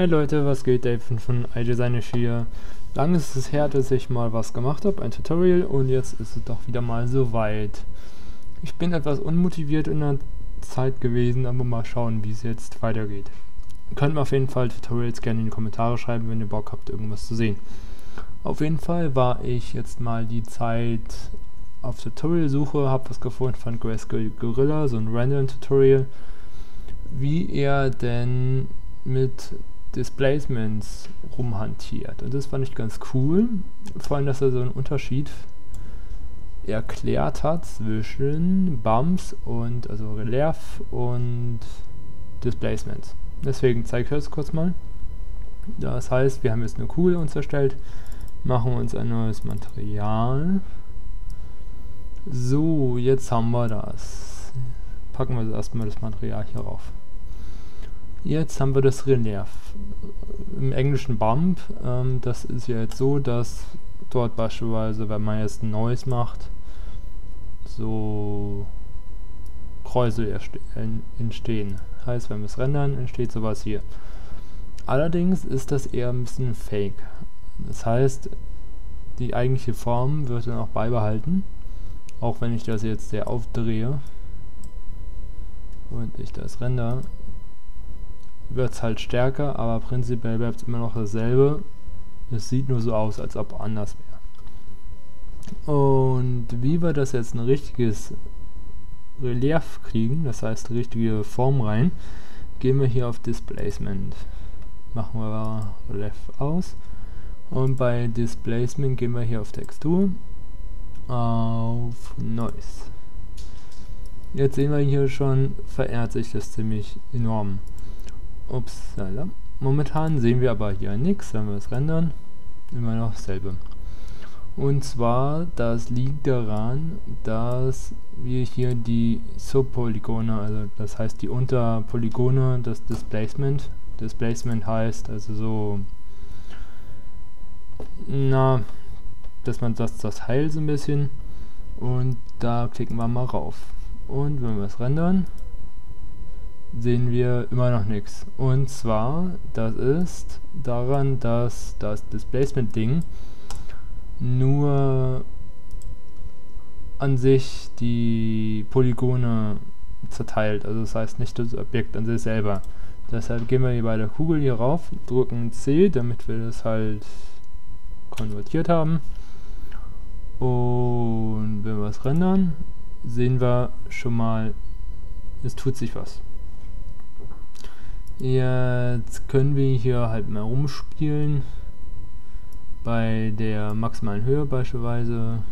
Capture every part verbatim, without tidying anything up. Hey Leute, was geht? Dave von iDesignish hier. Lang ist es her, dass ich mal was gemacht habe, ein Tutorial, und jetzt ist es doch wieder mal soweit. Ich bin etwas unmotiviert in der Zeit gewesen, aber mal schauen, wie es jetzt weitergeht. Ihr könnt mir auf jeden Fall Tutorials gerne in die Kommentare schreiben, wenn ihr Bock habt, irgendwas zu sehen. Auf jeden Fall war ich jetzt mal die Zeit auf Tutorial-Suche, habe was gefunden von Grayscale Gorilla, so ein Random-Tutorial, wie er denn mit Displacements rumhantiert, und das fand ich ganz cool, vor allem, dass er so einen Unterschied erklärt hat zwischen Bumps und also Relief und Displacements. Deswegen zeige ich das kurz mal. Das heißt, wir haben jetzt eine Kugel uns erstellt, machen uns ein neues Material. So, jetzt haben wir das. Packen wir erstmal das Material hier rauf. Jetzt haben wir das Relief, im englischen Bump. Ähm, das ist ja jetzt so, dass dort beispielsweise, wenn man jetzt ein neues macht, so Kreisel entstehen. Heißt, wenn wir es rendern, entsteht sowas hier. Allerdings ist das eher ein bisschen fake. Das heißt, die eigentliche Form wird dann auch beibehalten, auch wenn ich das jetzt sehr aufdrehe und ich das rendere. Wird es halt stärker, aber prinzipiell bleibt es immer noch dasselbe. Es sieht nur so aus, als ob anders wäre. Und wie wir das jetzt ein richtiges Relief kriegen, das heißt richtige Form rein, gehen wir hier auf Displacement. Machen wir Relief aus. Und bei Displacement gehen wir hier auf Textur, auf Noise. Jetzt sehen wir hier schon, verändert sich das ziemlich enorm. Ups, momentan sehen wir aber hier nichts, wenn wir es rendern, immer noch dasselbe. Und zwar, das liegt daran, dass wir hier die Subpolygone, also das heißt die Unterpolygone, das Displacement. Displacement heißt also so, na, dass man das, das heilt so ein bisschen. Und da klicken wir mal rauf. Und wenn wir es rendern, sehen wir immer noch nichts. Und zwar, das ist daran, dass das Displacement-Ding nur an sich die Polygone zerteilt. Also das heißt nicht das Objekt an sich selber. Deshalb gehen wir hier bei der Kugel hier rauf, drücken C, damit wir das halt konvertiert haben. Und wenn wir es rendern, sehen wir schon mal, es tut sich was. Jetzt können wir hier halt mal rumspielen, bei der maximalen Höhe beispielsweise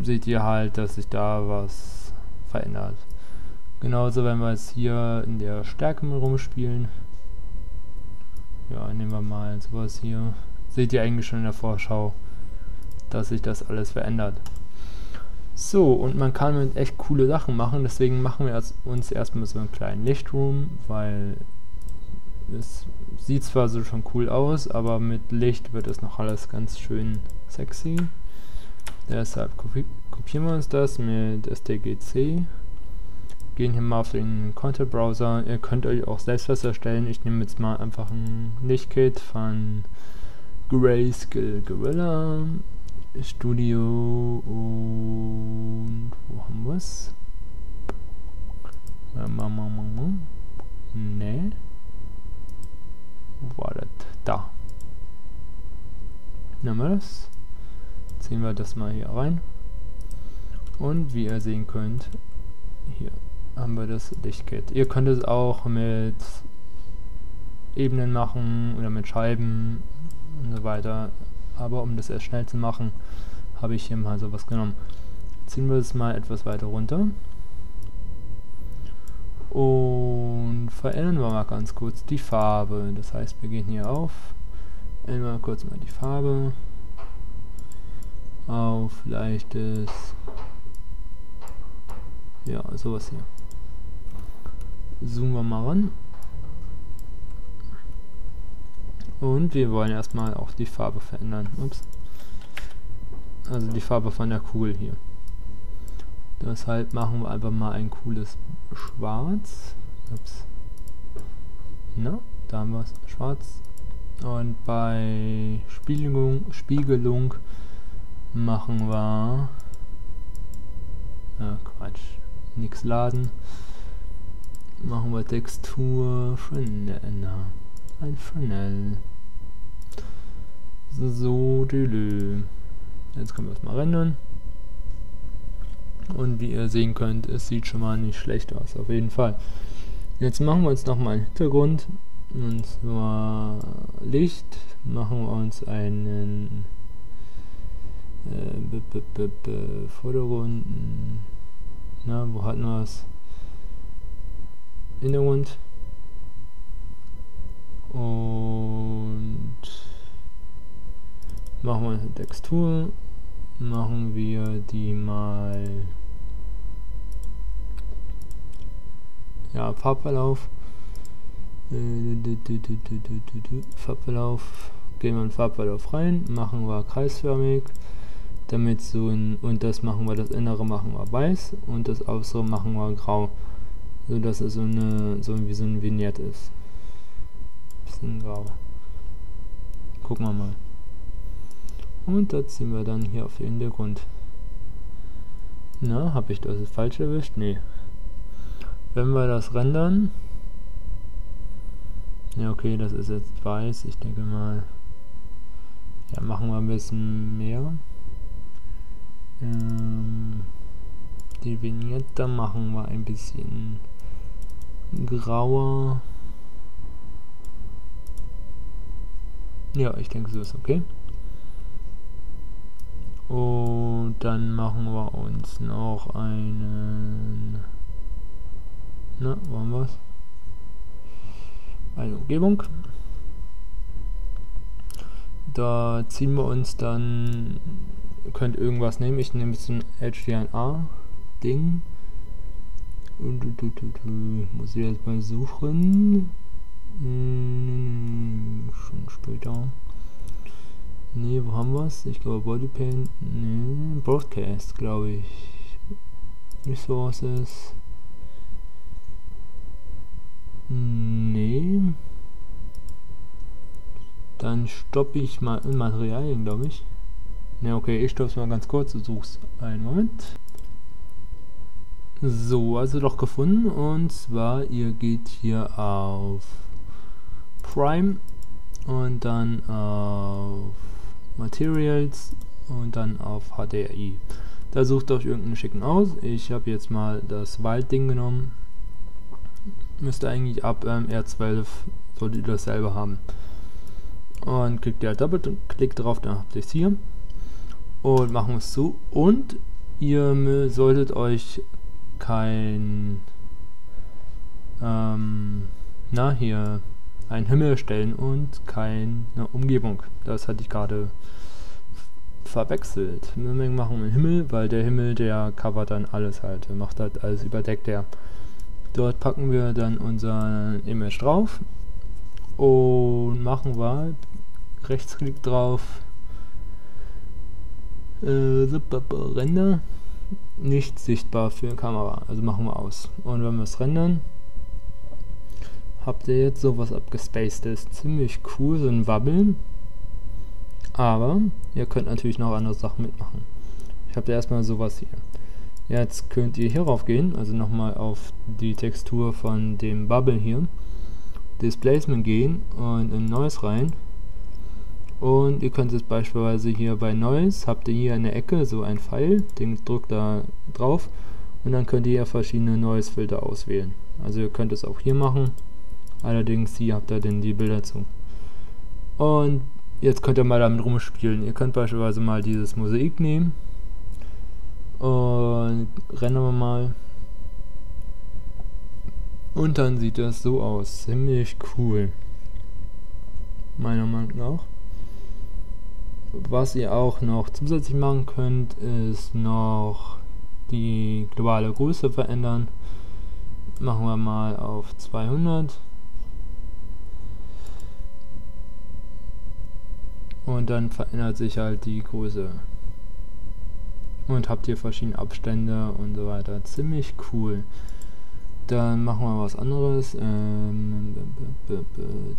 seht ihr halt, dass sich da was verändert. Genauso, wenn wir jetzt hier in der Stärke rumspielen, ja, nehmen wir mal sowas hier, seht ihr eigentlich schon in der Vorschau, dass sich das alles verändert. So, und man kann mit echt coole Sachen machen, deswegen machen wir erst, uns erstmal so einen kleinen Lichtroom, weil es sieht zwar so schon cool aus, aber mit Licht wird es noch alles ganz schön sexy. Deshalb kopi kopieren wir uns das mit S D G C, gehen hier mal auf den Content Browser, ihr könnt euch auch selbst was erstellen, ich nehme jetzt mal einfach ein Lichtkit von Grayscale Gorilla. Studio und wo haben wir es? Ne. Wo war das? Da. Nehmen wir das. Ziehen wir das mal hier rein. Und wie ihr sehen könnt, hier haben wir das Lichtkit. Ihr könnt es auch mit Ebenen machen oder mit Scheiben und so weiter. Aber um das erst schnell zu machen, habe ich hier mal sowas genommen. Ziehen wir es mal etwas weiter runter und verändern wir mal ganz kurz die Farbe. Das heißt, wir gehen hier auf, ändern kurz mal die Farbe auf leichtes, ja, sowas hier. Zoomen wir mal ran. Und wir wollen erstmal auch die Farbe verändern. Ups. Also die Farbe von der Kugel hier. Deshalb machen wir einfach mal ein cooles Schwarz. Ups. Ne? Da haben wir es, schwarz. Und bei Spiegelung, Spiegelung machen wir... Äh, Quatsch, nichts laden. Machen wir Textur, Fresnel, ein Fresnel. So, dülü. Jetzt können wir das mal rendern. Und wie ihr sehen könnt, es sieht schon mal nicht schlecht aus, auf jeden Fall. Jetzt machen wir uns nochmal einen Hintergrund. Und zwar Licht. Machen wir uns einen äh, Vordergrund. Na, wo hatten wir es? Hintergrund. Und machen wir eine Textur. Machen wir die mal. Ja, Farbverlauf. Farbverlauf. Gehen wir in den Farbverlauf rein. Machen wir kreisförmig. Damit so ein. Und das machen wir, das Innere machen wir weiß. Und das Äußere machen wir grau. So dass es so eine. So wie so ein Vignette ist. Bisschen grau. Gucken wir mal. Und da ziehen wir dann hier auf den Hintergrund. Na, habe ich das falsch erwischt? Nee. Wenn wir das rendern. Ja, okay, das ist jetzt weiß. Ich denke mal. Ja, machen wir ein bisschen mehr. Ähm, die Vignette machen wir ein bisschen grauer. Ja, ich denke, so ist okay. Und dann machen wir uns noch einen. Na, wo haben wir's? Eine Umgebung. Da ziehen wir uns dann. Ihr könnt irgendwas nehmen. Ich nehme jetzt ein H D N A-Ding. Muss ich jetzt mal suchen. Hm, schon später. Ne, wo haben wir es? Ich glaube Bodypaint. Ne, Broadcast, glaube ich. Resources. Ne. Dann stoppe ich mal in Materialien, glaube ich. Ne, okay, ich stoppe es mal ganz kurz. Du suchst einen Moment. So, also doch gefunden. Und zwar, ihr geht hier auf Prime und dann auf Materials und dann auf H D R I. Da sucht euch irgendeinen schicken aus. Ich habe jetzt mal das Waldding genommen. Müsste eigentlich ab ähm, R zwölf solltet ihr dasselbe haben. Und klickt ihr halt doppelt und klickt drauf, dann habt ihr es hier. Und machen es zu. Und ihr solltet euch kein ähm, na hier einen Himmel stellen und keine Umgebung. Das hatte ich gerade verwechselt. Wir machen den Himmel, weil der Himmel, der covert dann alles halt. Der macht halt alles überdeckt. Der. Dort packen wir dann unser Image drauf und machen wir Rechtsklick drauf. Äh, Render. Nicht sichtbar für die Kamera. Also machen wir aus. Und wenn wir es rendern, habt ihr jetzt sowas abgespaced, ist ziemlich cool, so ein Wabbeln, aber ihr könnt natürlich noch andere Sachen mitmachen. Ich habe erstmal sowas hier. Jetzt könnt ihr hierauf gehen, also nochmal auf die Textur von dem Wabbeln hier, Displacement gehen und in Noise rein und ihr könnt jetzt beispielsweise hier bei Noise, habt ihr hier in der Ecke so ein Pfeil, den drückt da drauf und dann könnt ihr hier verschiedene Noise Filter auswählen. Also ihr könnt es auch hier machen. Allerdings hier habt ihr denn die Bilder zu. Und jetzt könnt ihr mal damit rumspielen. Ihr könnt beispielsweise mal dieses Mosaik nehmen. Und rennen wir mal. Und dann sieht das so aus. Ziemlich cool. Meiner Meinung nach. Was ihr auch noch zusätzlich machen könnt, ist noch die globale Größe verändern. Machen wir mal auf zweihundert. Und dann verändert sich halt die Größe. Und habt hier verschiedene Abstände und so weiter. Ziemlich cool. Dann machen wir was anderes. Ähm,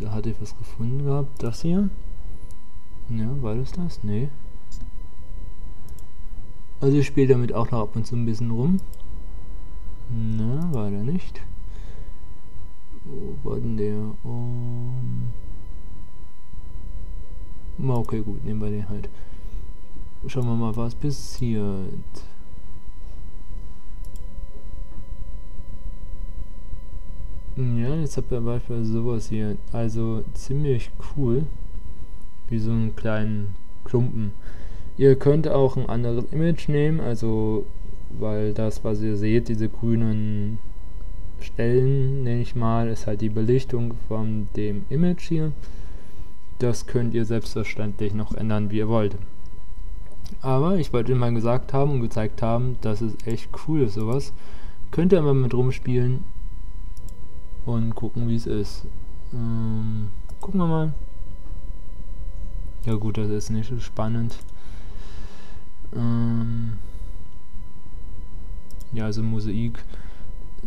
da hatte ich was gefunden gehabt. Das hier. Ja, war das das? Nee. Also ich spiele damit auch noch ab und zu ein bisschen rum. Na, war der nicht. Wo war denn der? Um okay, gut, nehmen wir den halt. Schauen wir mal, was passiert. Ja, jetzt habt ihr beispielsweise sowas hier. Also ziemlich cool. Wie so einen kleinen Klumpen. Ihr könnt auch ein anderes Image nehmen, also weil das, was ihr seht, diese grünen Stellen, nenne ich mal, ist halt die Belichtung von dem Image hier. Das könnt ihr selbstverständlich noch ändern, wie ihr wollt. Aber ich wollte mal gesagt haben und gezeigt haben, dass es echt cool ist, sowas. Könnt ihr mal mit rumspielen und gucken, wie es ist. Ähm, gucken wir mal. Ja gut, das ist nicht so spannend. Ähm ja, also Mosaik.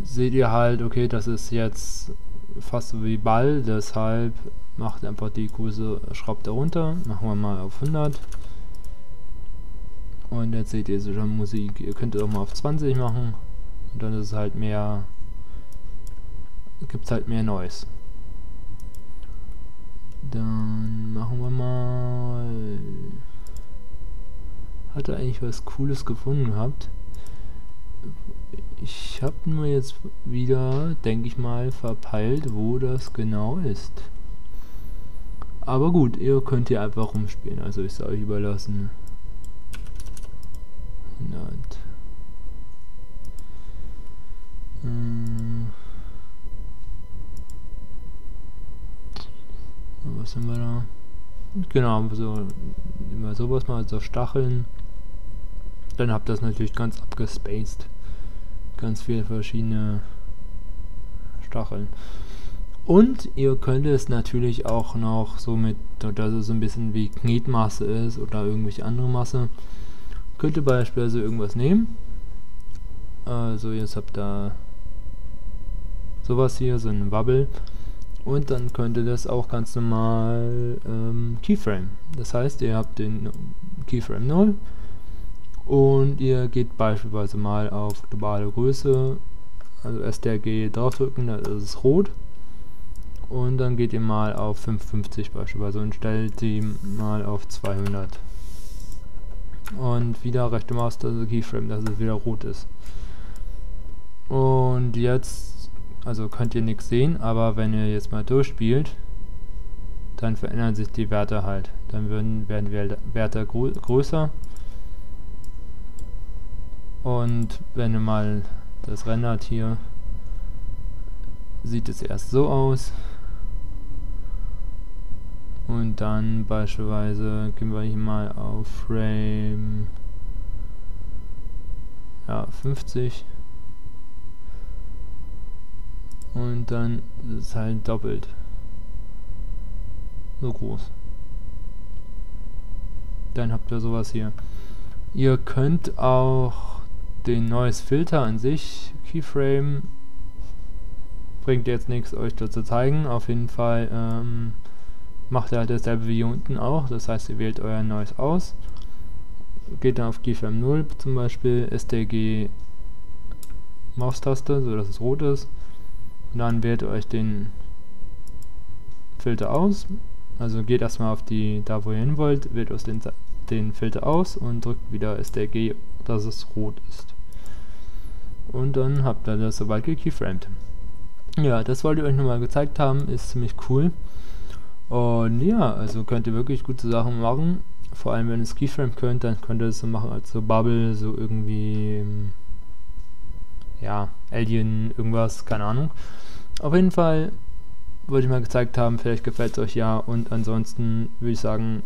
Seht ihr halt, okay, das ist jetzt fast so wie Ball, deshalb macht einfach die Größe, schraubt da runter. Machen wir mal auf hundert. Und jetzt seht ihr so schon Mosaik. Ihr könnt es auch mal auf zwanzig machen. Und dann ist es halt mehr... gibt es halt mehr Neues. Dann machen wir mal... hatte eigentlich was Cooles gefunden gehabt. Ich habe nur jetzt wieder, denke ich mal, verpeilt, wo das genau ist. Aber gut, ihr könnt hier einfach rumspielen, also ich es euch überlassen. hundert. Hm. Was haben wir da? Genau, so, immer sowas mal, so Stacheln. Dann habt ihr das natürlich ganz abgespaced. Ganz viele verschiedene Stacheln. Und ihr könnt es natürlich auch noch so mit, dass es so ein bisschen wie Knetmasse ist oder irgendwelche andere Masse. Könnt ihr beispielsweise irgendwas nehmen. Also jetzt habt ihr sowas hier, so einen Wabbel. Und dann könnt ihr das auch ganz normal ähm, Keyframe. Das heißt, ihr habt den Keyframe null und ihr geht beispielsweise mal auf globale Größe, also S D G draufdrücken, da ist es rot. Und dann geht ihr mal auf fünfhundertfünfzig beispielsweise und stellt die mal auf zweihundert. Und wieder rechte Maustaste Keyframe, dass es wieder rot ist. Und jetzt... also könnt ihr nichts sehen, aber wenn ihr jetzt mal durchspielt, dann verändern sich die Werte halt. Dann werden, werden die Werte grö größer. Und wenn ihr mal das rendert hier, sieht es erst so aus. Und dann beispielsweise gehen wir hier mal auf Frame ja, fünfzig. Und dann ist es halt doppelt so groß. Dann habt ihr sowas hier. Ihr könnt auch den neuen Filter an sich, Keyframe, bringt jetzt nichts euch da zu zeigen. Auf jeden Fall ähm, macht ihr halt dasselbe wie hier unten auch. Das heißt, ihr wählt euer neues aus. Geht dann auf Keyframe null zum Beispiel, S D G Maustaste, sodass es rot ist. Und dann wählt ihr euch den Filter aus, also geht erstmal auf die, da wo ihr hin wollt, wählt euch den, den Filter aus und drückt wieder S D G, dass es rot ist. Und dann habt ihr das soweit gekeyframed. Ja, das wollte ich euch nochmal gezeigt haben, ist ziemlich cool. Und ja, also könnt ihr wirklich gute Sachen machen, vor allem wenn ihr es keyframed könnt, dann könnt ihr es so machen als so Bubble, so irgendwie... ja, Alien, irgendwas, keine Ahnung. Auf jeden Fall wollte ich mal gezeigt haben, vielleicht gefällt es euch ja. Und ansonsten würde ich sagen,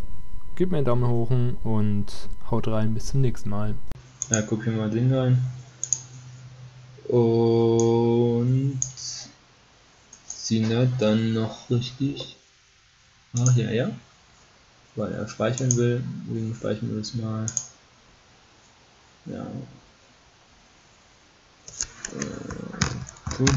gebt mir einen Daumen hoch und haut rein, bis zum nächsten Mal. Ja, guck hier mal den rein. Und ziehen wir dann noch richtig. Ach ja, ja. Weil er speichern will, deswegen speichern wir es mal. Ja. Gut.